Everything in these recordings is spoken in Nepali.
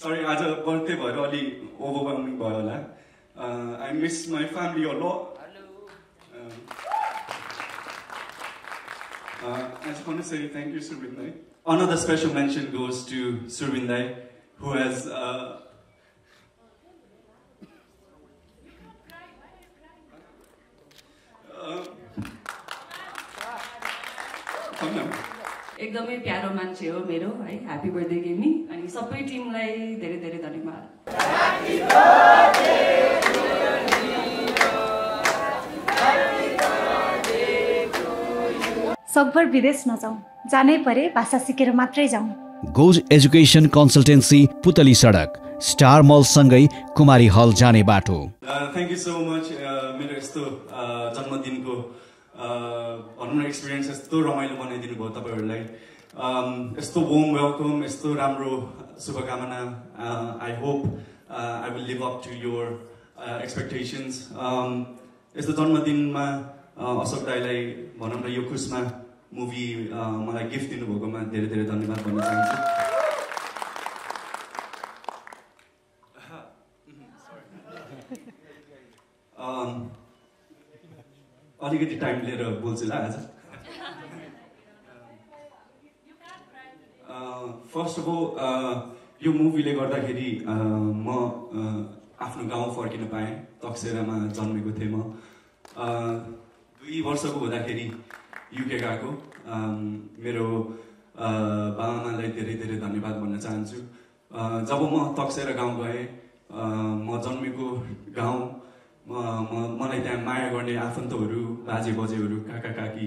Sorry, आज बर्थडे भएर अलि ओभरवेल्मिङ भयो होला. I miss my family a lot. I just want to say thank you, Survindai. Another special mention goes to Survindai, who has एकदमै प्यारो मान्छे हो मेरो है. ह्यापी बर्थडे गेमी अनि सबै टिमलाई धेरै धेरै धन्यवाद. Happy birthday to you. सकभर विदेश नजाऊ, जानै परे भाषा सिकेर मात्रै जाऊ. गोज एजुकेशन कन्सल्टेन्सी, पुतली सडक, स्टार मल सँगै कुमारी हल जाने बाटो. Thank you so much. मेरो यस्तो जन्मदिनको भनौँ न एक्सपिरियन्स यस्तो रमाइलो बनाइदिनु भयो तपाईँहरूलाई. यस्तो वार्म वेलकम, यस्तो राम्रो शुभकामना. I hope I will live up to your expectations. यस्तो जन्मदिनमा अशोक दाईलाई भनौँ न यो खुस्मा मुभी मलाई गिफ्ट दिनुभएकोमा धेरै धेरै धन्यवाद भन्न चाहन्छु. अलिकति टाइम लिएर बोल्छु आज. फर्स्ट अफ अल यो मुभीले गर्दाखेरि म आफ्नो गाउँ फर्किन पाएँ. तक्सेरामा जन्मेको थिएँ म. 2 वर्षको हुँदाखेरि युके गएको. मेरो बाबाआमालाई धेरै धेरै धन्यवाद भन्न चाहन्छु. जब म तक्सेरा गाउँ गएँ, म जन्मेको गाउँ, मलाई त्यहाँ माया गर्ने आफन्तहरू, बाजे बजेहरू, काका काकी,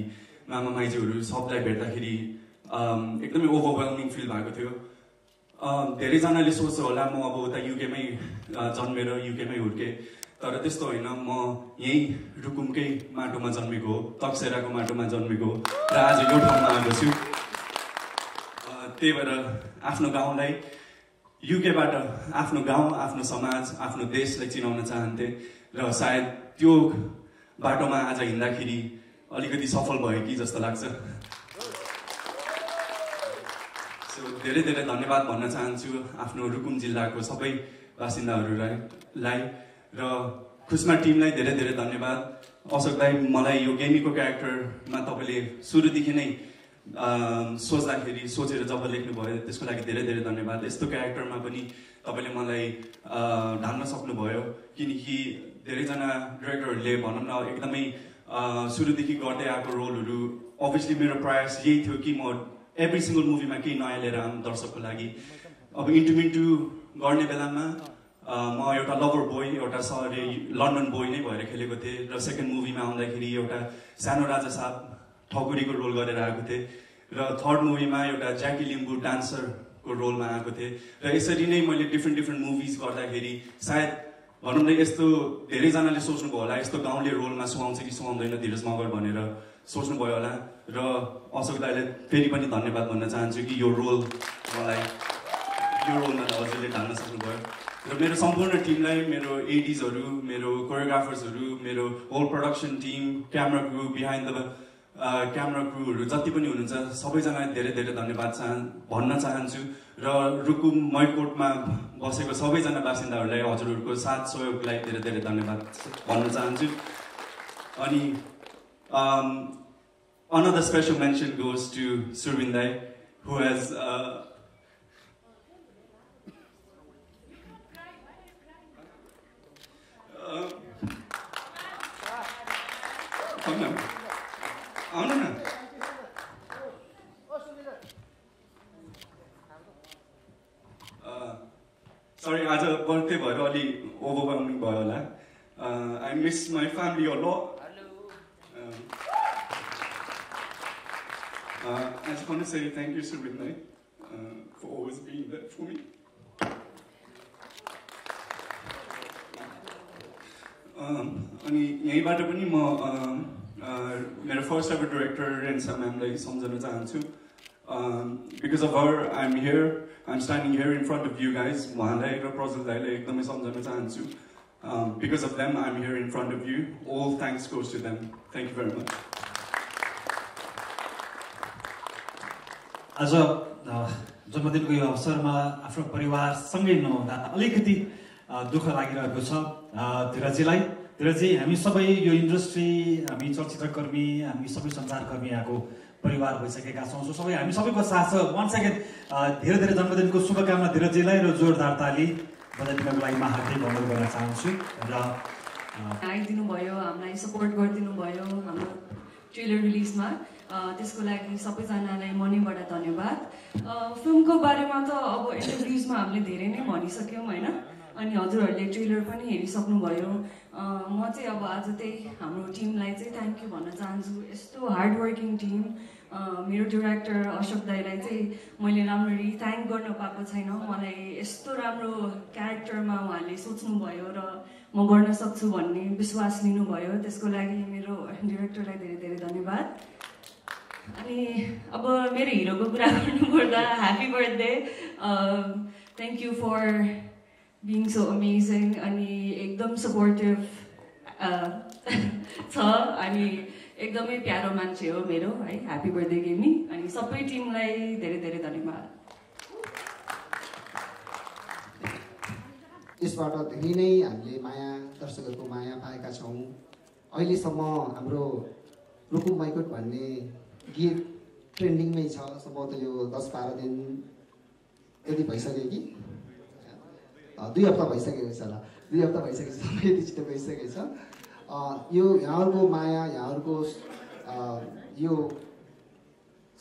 मामा माइजूहरू सबलाई भेट्दाखेरि एकदमै ओभरवेल्मिङ फिल भएको थियो. धेरैजनाले सोच्छ होला म अब उता युकेमै जन्मेर युकेमै हुर्केँ, तर त्यस्तो होइन. म यहीँ रुकुमकै माटोमा जन्मेको हो, तक्सेराको माटोमा जन्मेको हो र आज यो ठाउँमा आएको छु. त्यही भएर आफ्नो गाउँलाई युकेबाट आफ्नो गाउँ, आफ्नो समाज, आफ्नो देशलाई चिनाउन चाहन्थेँ र सायद त्यो बाटोमा आज हिँड्दाखेरि अलिकति सफल भयो कि जस्तो लाग्छ. सो धेरै धेरै धन्यवाद भन्न चाहन्छु आफ्नो रुकुम जिल्लाको सबै बासिन्दाहरूलाई र खुस्मा टिमलाई धेरै धेरै धन्यवाद. अशोक दाई, मलाई यो गेमीको क्यारेक्टरमा तपाईँले सुरुदेखि नै सोच्दाखेरि सोचेर जब लेख्नुभयो त्यसको लागि धेरै धेरै धन्यवाद. यस्तो क्यारेक्टरमा पनि तपाईँले मलाई ढाल्न सक्नुभयो, किनकि धेरैजना डाइरेक्टरहरूले भनौँ न एकदमै सुरुदेखि गर्दै आएको रोलहरू. अभियसली मेरो प्रयास यही थियो कि म एभ्री सिङ्गल मुभीमा केही नयाँ लिएर आउँ दर्शकको लागि. अब इन्टुमिन्टु गर्ने बेलामा म एउटा लभर बोय, एउटा सरी लन्डन बोय नै भएर खेलेको थिएँ. र सेकेन्ड मुभीमा आउँदाखेरि एउटा सानो राजा साहब ठकुरीको रोल गरेर आएको थिएँ. र थर्ड मुभीमा एउटा ज्याकी लिम्बू डान्सरको रोलमा आएको थिएँ. र यसरी नै मैले डिफ्रेन्ट डिफ्रेन्ट मुभिज गर्दाखेरि सायद भनौँ न यस्तो धेरैजनाले सोच्नुभयो होला यस्तो गाउँले रोलमा सुहाउँछ कि सुहाउँदैन धीरज मगर भनेर सोच्नुभयो होला. र अशोक दाईलाई फेरि पनि धन्यवाद भन्न चाहन्छु कि यो रोलमा हजुरले ढाल्न सक्नुभयो. र मेरो सम्पूर्ण टिमलाई, मेरो एडिजहरू, मेरो कोरियोग्राफर्सहरू, मेरो whole production team, camera crew, behind the camera क्रुहरू जति पनि हुनुहुन्छ सबैजनालाई धेरै धेरै धन्यवाद भन्न चाहन्छु. र रुकुम मैकोटमा बसेको सबैजना बासिन्दाहरूलाई हजुरहरूको साथ सहयोगलाई धेरै धेरै धन्यवाद भन्न चाहन्छु. अनि another special mention goes to सुरविन्दाई, हु हेज sorry, आज बर्थडे भएर अलि ओभरवेल्मिङ भयो होला. I miss my family a lot. I just want to say thank you, Survindai, for always being there for me. अनि यहीबाट पनि म मेरो फर्स्ट एभर डाइरेक्टर रेन्सा म्यामलाई सम्झन चाहन्छु. Because of her, I'm here. I'm standing here in front of you guys. Because of them, I'm here in front of you. All thanks goes to them. Thank you very much. As a जन्मदिन को यो अवसर में आफ्नो परिवार संगे नहुँदा अलिकति दुःख लागिरहेको छ धीरजीलाई। धीरजी, हामी सबै यो इंडस्ट्री, हामी चलचित्रकर्मी, हामी सबै संसारकर्मी यहाँको परिवार भइसकेका छौं। सो सबै हामी सबैको साथ छ। वन्स अगेन धेरै धेरै जन्मदिनको शुभकामना धीरजीलाई र जोरदार ताली बजाउनको लागि म हार्दिक अनुरोध गर्न चाहन्छु र आइदिनु भयो, हामीलाई सपोर्ट गरिदिनु भयो हाम्रो ट्रेलर रिलिजमा, त्यसको लागि सबैजनालाई मनैबाट धन्यवाद। फिल्मको बारेमा त अब इन्टरभ्युजमा हामीले धेरै नै भनिसक्यौं हैन, अनि हजुरहरूले ट्रेलर पनि हेरिसक्नु भयो। म चाहिँ अब आज चाहिँ हाम्रो टिमलाई चाहिँ थ्यांक यू भन्न चाहन्छु। यस्तो हार्ड वर्किङ टिम, मेरो डाइरेक्टर अशोक दाईलाई चाहिँ मैले राम्ररी थ्यांक गर्न पाएको छैन। मलाई यस्तो राम्रो क्यारेक्टरमा उहाँले सोच्नु भयो र म गर्न सक्छु भन्ने विश्वास लिनु भयो, त्यसको लागि मेरो डाइरेक्टरलाई धेरै धेरै धन्यवाद। अनि अब मेरो हिरोको कुरा गर्नुपर्दा happy birthday, thank you for being so amazing अनि एकदम सपोर्टिभ छ अनि एकदमै प्यारो मान्छे हो मेरो है। ह्यापी बर्थडे गेमी अनि सबै टिमलाई धेरै धेरै धन्यवाद। यसबाट धेरै नै हामीले माया, दर्शकहरूको माया पाएका छौं। अहिलेसम्म हाम्रो रुकुम माइकट भन्ने गीत ट्रेन्डिङमै छ, सम्भवतः यो 10-12 दिन यदि भइसक्यो कि 2 हप्ता भइसकेछ होला, 2 हप्ता भइसकेछ, सबै डिजिटल भइसकेछ। यो यहाँहरूको माया, यहाँहरूको यो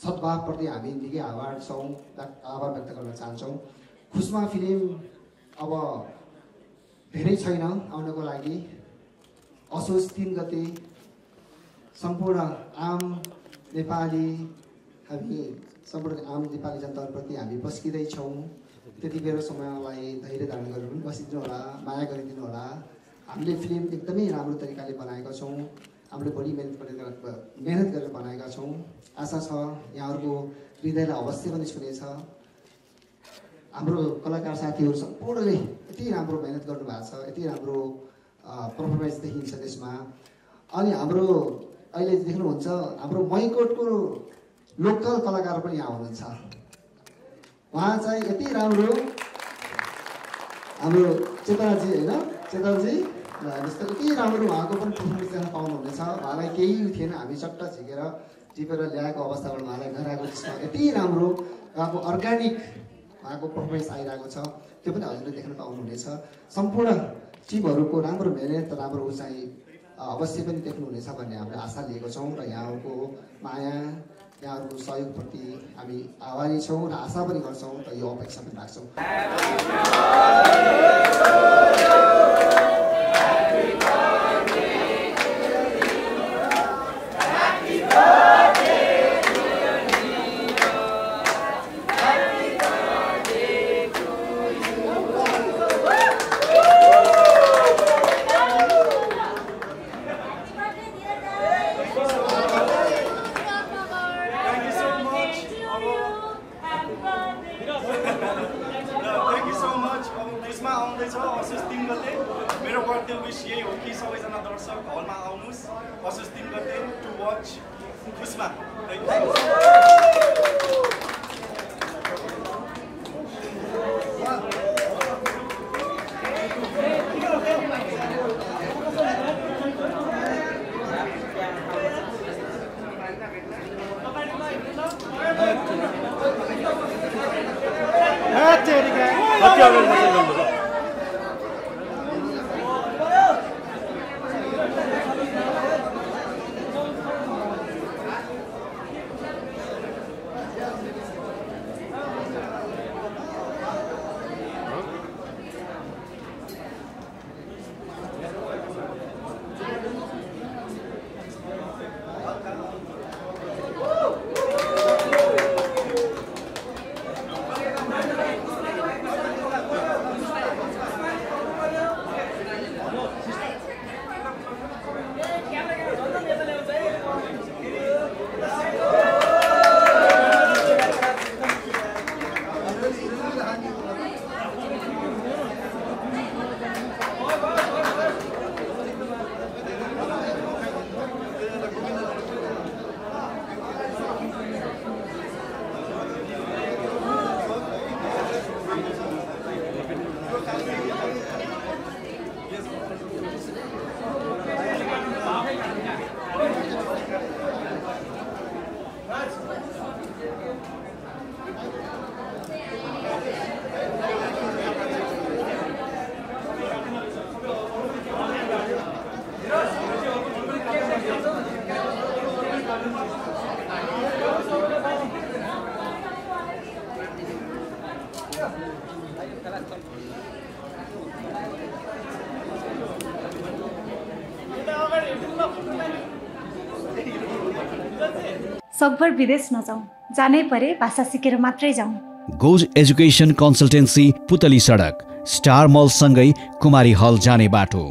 सद्भावप्रति हामी निकै आभार व्यक्त गर्न चाहन्छौँ। खुस्मा फिल्म अब धेरै छैन आउनको लागि, असोज 3 गते सम्पूर्ण आम नेपाली, हामी सम्पूर्ण आम नेपाली जनताप्रति हामी बस्किँदैछौँ। त्यतिबेर समयलाई धैर्य धारण गरेर पनि बसिदिनु होला, माया गरिदिनु होला। हामीले फिल्म एकदमै राम्रो तरिकाले बनाएका छौँ, हामीले बढी मेहनत गरेर बनाएका छौँ। आशा छ यहाँहरूको हृदयलाई अवश्य पनि छुनेछ। हाम्रो कलाकार साथीहरू सम्पूर्णले यति राम्रो मेहनत गर्नुभएको छ, यति राम्रो पर्फर्मेन्स देखिन्छ त्यसमा। अनि हाम्रो अहिले देख्नुहुन्छ हाम्रो मैकोटको लोकल कलाकार पनि यहाँ हुनुहुन्छ, वहाँ चाहिँ यति राम्रो हाम्रो चेतनाजी हैन, चेतनजी जस्तो यति राम्रो उहाँको पनि पर्फर्मेन्स देख्न पाउनुहुनेछ। उहाँलाई केही थिएन, हामी चट्ट झिकेर टिपेर ल्याएको अवस्थाबाट उहाँलाई गराएको छ। यति राम्रो उहाँको अर्ग्यानिक उहाँको पर्फर्मेन्स आइरहेको छ, त्यो पनि हजुरले देख्न पाउनुहुनेछ। सम्पूर्ण टिमहरूको राम्रो मेहनत, राम्रो उचाइ अवश्य पनि देख्नुहुनेछ भन्ने हामीले आशा लिएको छौँ र यहाँहरूको माया, यहाँहरूको सहयोगप्रति हामी आभारी छौँ र आशा पनि गर्छौँ र यो अपेक्षा पनि राख्छौँ। सकभर विदेश नजाऊँ, जानै परे भाषा सिकेर मात्रै जाऊँ। गोज एजुकेशन कन्सल्टेन्सी, पुतली सडक, स्टार मल सँगै कुमारी हल जाने बाटो।